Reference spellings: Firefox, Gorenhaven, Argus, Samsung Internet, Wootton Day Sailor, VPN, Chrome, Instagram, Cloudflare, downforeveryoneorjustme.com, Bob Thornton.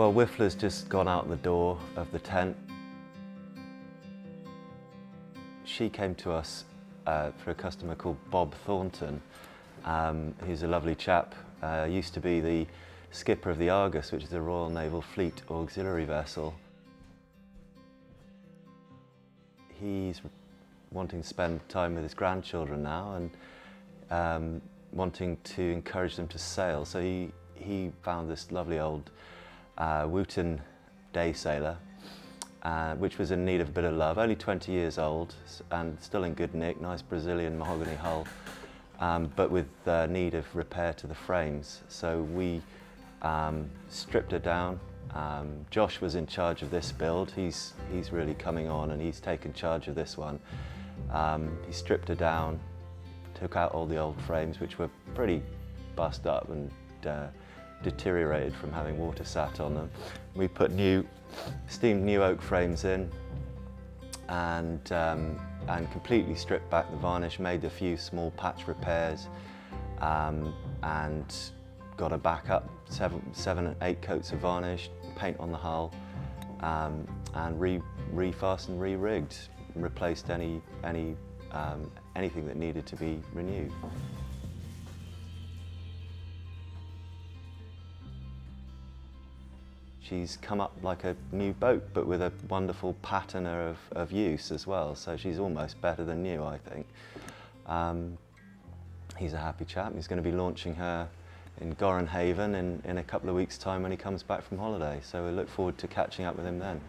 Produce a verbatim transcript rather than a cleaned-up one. Well, Whiffler's just gone out the door of the tent. She came to us uh, for a customer called Bob Thornton, um, who's a lovely chap. Uh, used to be the skipper of the Argus, which is a Royal Naval Fleet auxiliary vessel. He's wanting to spend time with his grandchildren now and um, wanting to encourage them to sail. So he, he found this lovely old uh, Wootton Day Sailor, uh, which was in need of a bit of love. Only twenty years old and still in good nick, nice Brazilian mahogany hull, um, but with uh, need of repair to the frames. So we um, stripped her down. Um, Josh was in charge of this build. He's, he's really coming on and he's taken charge of this one. Um, he stripped her down, took out all the old frames which were pretty bust up and uh, deteriorated from having water sat on them. We put new, steamed new oak frames in and, um, and completely stripped back the varnish, made a few small patch repairs um, and got her back up, seven, seven and eight coats of varnish, paint on the hull, um, and re, refastened, re-rigged, replaced any, any, um, anything that needed to be renewed. She's come up like a new boat, but with a wonderful pattern of, of use as well, so she's almost better than new, I think. Um, he's a happy chap. He's going to be launching her in Gorenhaven in, in a couple of weeks' time when he comes back from holiday. So we look forward to catching up with him then.